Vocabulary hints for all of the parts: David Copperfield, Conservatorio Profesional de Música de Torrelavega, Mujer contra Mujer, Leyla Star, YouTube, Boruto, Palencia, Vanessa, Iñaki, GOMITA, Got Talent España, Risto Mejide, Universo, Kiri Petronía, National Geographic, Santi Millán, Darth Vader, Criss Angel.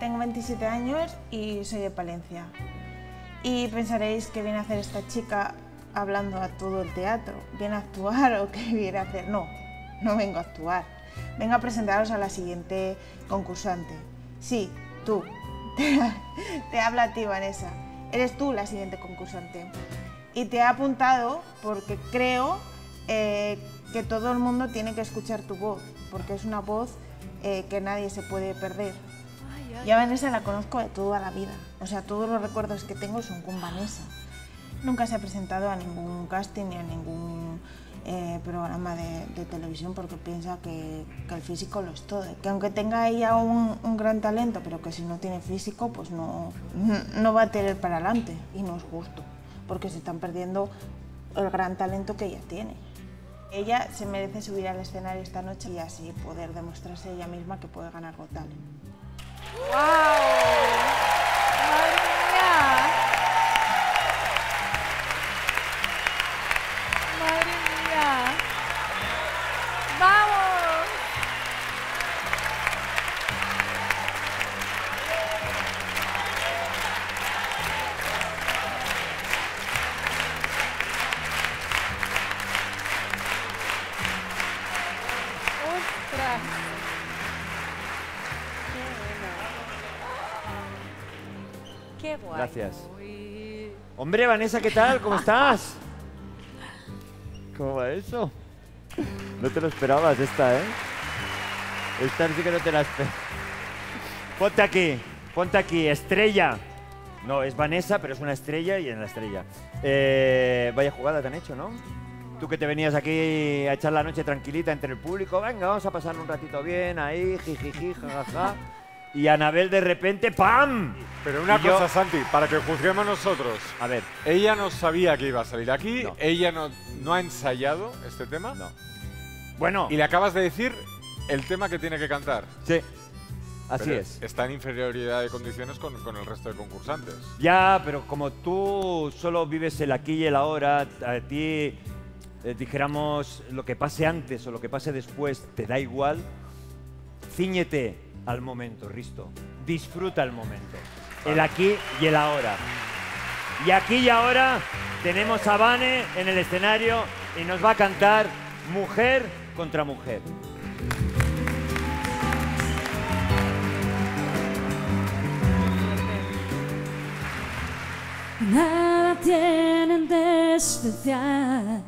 Tengo 27 años y soy de Palencia. Y pensaréis, ¿qué viene a hacer esta chica hablando a todo el teatro? ¿Viene a actuar o qué viene a hacer? No, no vengo a actuar. Vengo a presentaros a la siguiente concursante. Sí, tú. Te habla a ti, Vanessa. Eres tú la siguiente concursante. Y te he apuntado porque creo que todo el mundo tiene que escuchar tu voz, porque es una voz que nadie se puede perder. Yo a Vanessa la conozco de toda la vida, o sea, todos los recuerdos que tengo son con Vanessa. Nunca se ha presentado a ningún casting ni a ningún programa de televisión porque piensa que el físico lo es todo. Que aunque tenga ella un gran talento, pero que si no tiene físico, pues no va a tener para adelante. Y no es justo, porque se están perdiendo el gran talento que ella tiene. Ella se merece subir al escenario esta noche y así poder demostrarse ella misma que puede ganar Got Talent. ¡Wow! ¡Madre mía! ¡Madre mía! ¡Vamos! ¡Ostras! Qué guay. Gracias. Uy. Hombre, Vanessa, ¿qué tal? ¿Cómo estás? ¿Cómo va eso? No te lo esperabas esta, ¿eh? Esta sí que no te la esperabas. Ponte aquí, estrella. No, es Vanessa, pero es una estrella y en la estrella. Vaya jugada te han hecho, ¿no? Tú que te venías aquí a echar la noche tranquilita entre el público. Venga, vamos a pasar un ratito bien ahí, jijiji, jajaja. Y Anabel de repente, ¡pam! Pero una cosa, Santi, para que juzguemos nosotros. A ver. Ella no sabía que iba a salir aquí, no. Ella no ha ensayado este tema. No. Bueno. Y le acabas de decir el tema que tiene que cantar. Sí. Así pero es. Está en inferioridad de condiciones con el resto de concursantes. Ya, pero como tú solo vives el aquí y el ahora, a ti, dijéramos, lo que pase antes o lo que pase después, te da igual, cíñete al momento, Risto. Disfruta el momento. El aquí y el ahora. Y aquí y ahora tenemos a Vane en el escenario y nos va a cantar Mujer contra Mujer. Nada tienen de especial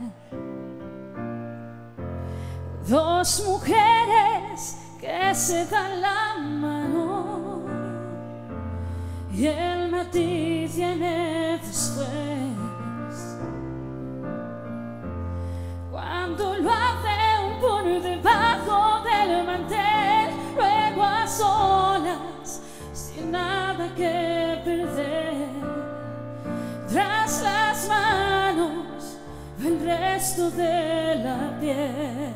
dos mujeres que se dan la mano y el matiz viene después cuando lo hacen por debajo del mantel, luego a solas sin nada que perder tras las manos el resto de la piel.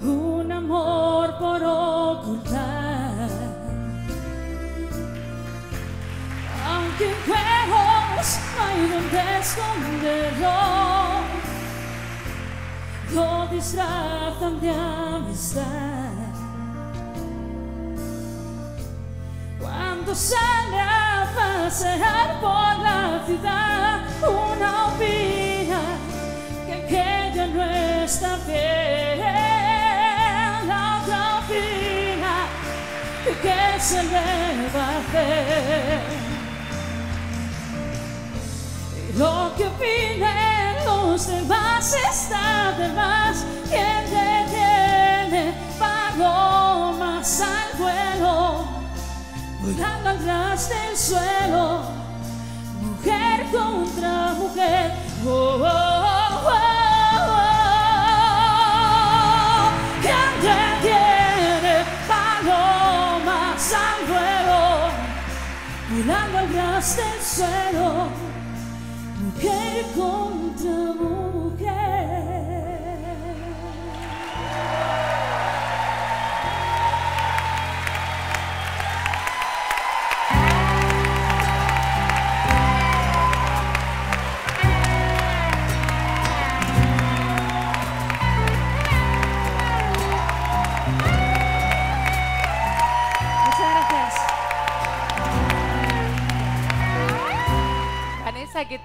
Un amor por ocultar, aunque en juegos no hay donde esconderlo, lo disfrazan de amistad. Cuando sale a pasear por la ciudad, una opina que aquella no está bien. ¿Qué se le va a hacer? Y lo que opinen los demás está de más. ¿Quién detiene palomas al vuelo? Volando atrás del suelo. Mujer contra mujer. Oh, oh, oh, oh, oh. ¿Quién detiene palomas al vuelo, volando al ras del suelo, mujer contra mujer.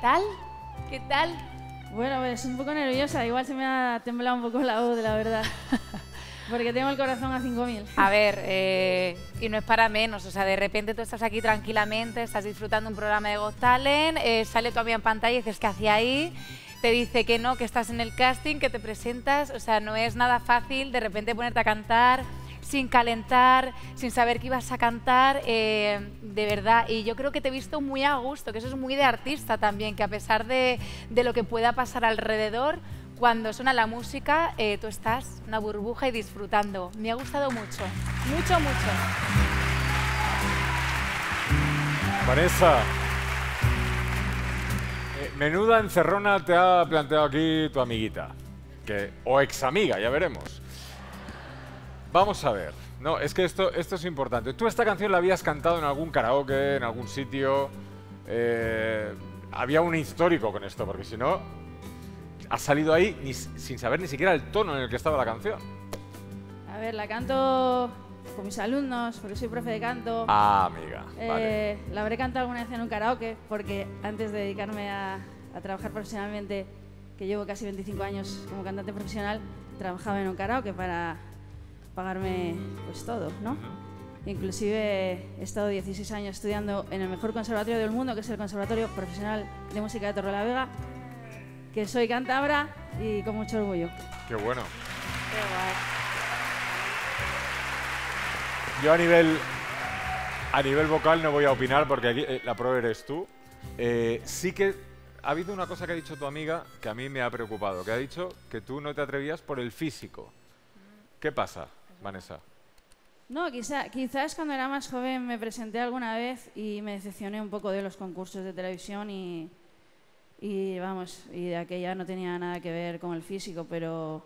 tal? ¿Qué tal? Bueno, pues un poco nerviosa. Igual se me ha temblado un poco la voz, la verdad. Porque tengo el corazón a 5.000. A ver, y no es para menos, o sea, de repente tú estás aquí tranquilamente, estás disfrutando un programa de Got Talent, sale tu amiga en pantalla y dices, ¿qué hacía ahí? Te dice que no, que estás en el casting, que te presentas, o sea, no es nada fácil de repente ponerte a cantar sin calentar, sin saber que ibas a cantar, de verdad. Y yo creo que te he visto muy a gusto, que eso es muy de artista también, que a pesar de lo que pueda pasar alrededor, cuando suena la música, tú estás en una burbuja y disfrutando. Me ha gustado mucho, mucho, mucho. Vanessa, menuda encerrona te ha planteado aquí tu amiguita, o ex amiga, ya veremos. Vamos a ver, no, es que esto es importante. Tú esta canción la habías cantado en algún karaoke, en algún sitio. Había un histórico con esto, porque si no... Has salido ahí sin saber ni siquiera el tono en el que estaba la canción. A ver, la canto con mis alumnos, porque soy profe de canto. Ah, amiga, vale. La habré cantado alguna vez en un karaoke, porque antes de dedicarme a trabajar profesionalmente, que llevo casi 25 años como cantante profesional, trabajaba en un karaoke para pagarme pues todo, ¿no? Inclusive he estado 16 años estudiando en el mejor conservatorio del mundo, que es el Conservatorio Profesional de Música de Torrelavega, que soy cántabra y con mucho orgullo. ¡Qué bueno! ¡Qué guay! Yo a nivel vocal no voy a opinar porque aquí, la pro eres tú. Sí que ha habido una cosa que ha dicho tu amiga que a mí me ha preocupado, que ha dicho que tú no te atrevías por el físico. ¿Qué pasa, Vanessa? No, quizás cuando era más joven me presenté alguna vez y me decepcioné un poco de los concursos de televisión y de aquella no tenía nada que ver con el físico, pero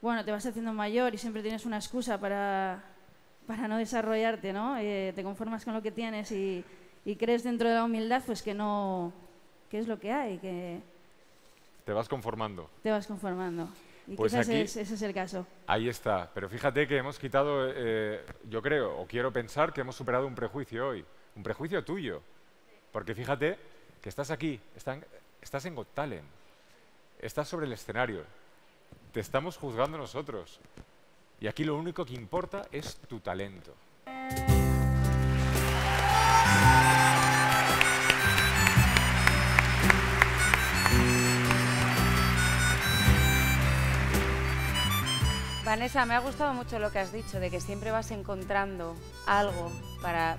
bueno, te vas haciendo mayor y siempre tienes una excusa para no desarrollarte, ¿no? Te conformas con lo que tienes y crees dentro de la humildad pues que no, que es lo que hay, que... Te vas conformando. Te vas conformando. Y pues quizás aquí, ese es el caso. Ahí está, pero fíjate que hemos quitado, yo creo, o quiero pensar que hemos superado un prejuicio hoy, un prejuicio tuyo, porque fíjate que estás aquí, Estás en Got Talent, estás sobre el escenario, te estamos juzgando nosotros y aquí lo único que importa es tu talento. Vanessa, me ha gustado mucho lo que has dicho, de que siempre vas encontrando algo para...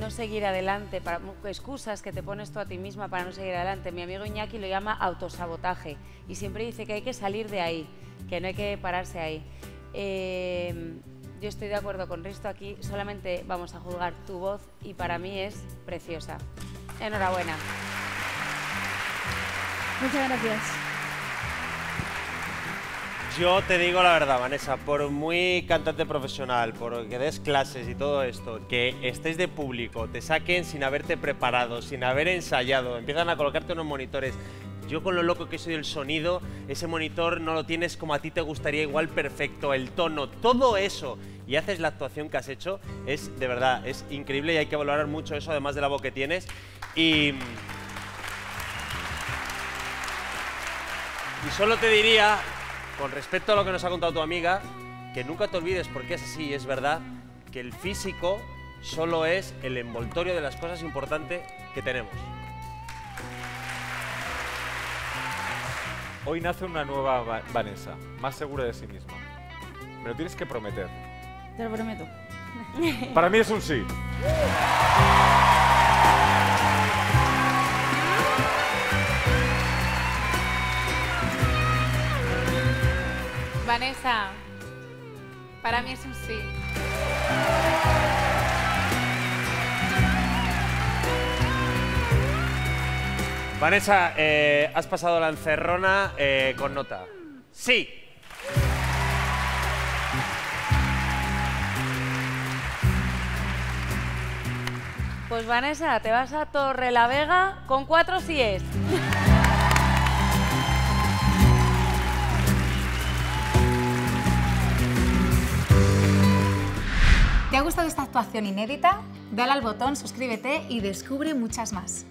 no seguir adelante, para excusas que te pones tú a ti misma para no seguir adelante. Mi amigo Iñaki lo llama autosabotaje y siempre dice que hay que salir de ahí, que no hay que pararse ahí. Yo estoy de acuerdo con Risto aquí, solamente vamos a juzgar tu voz y para mí es preciosa. Enhorabuena. Muchas gracias. Yo te digo la verdad, Vanessa, por muy cantante profesional, por que des clases y todo esto, que estés de público, te saquen sin haberte preparado, sin haber ensayado, empiezan a colocarte unos monitores. Yo con lo loco que soy del sonido, ese monitor no lo tienes como a ti te gustaría, igual perfecto, el tono, todo eso. Y haces la actuación que has hecho, es de verdad, es increíble y hay que valorar mucho eso, además de la voz que tienes. Y solo te diría... Con respecto a lo que nos ha contado tu amiga, que nunca te olvides, porque es así, es verdad, que el físico solo es el envoltorio de las cosas importantes que tenemos. Hoy nace una nueva Vanessa, más segura de sí misma. Me lo tienes que prometer. Te lo prometo. Para mí es un sí. Vanessa, para mí es un sí. Vanessa, has pasado la encerrona con nota. ¡Sí! Pues Vanessa, te vas a Torrelavega con 4 síes. ¿Te ha gustado esta actuación inédita? Dale al botón, suscríbete y descubre muchas más.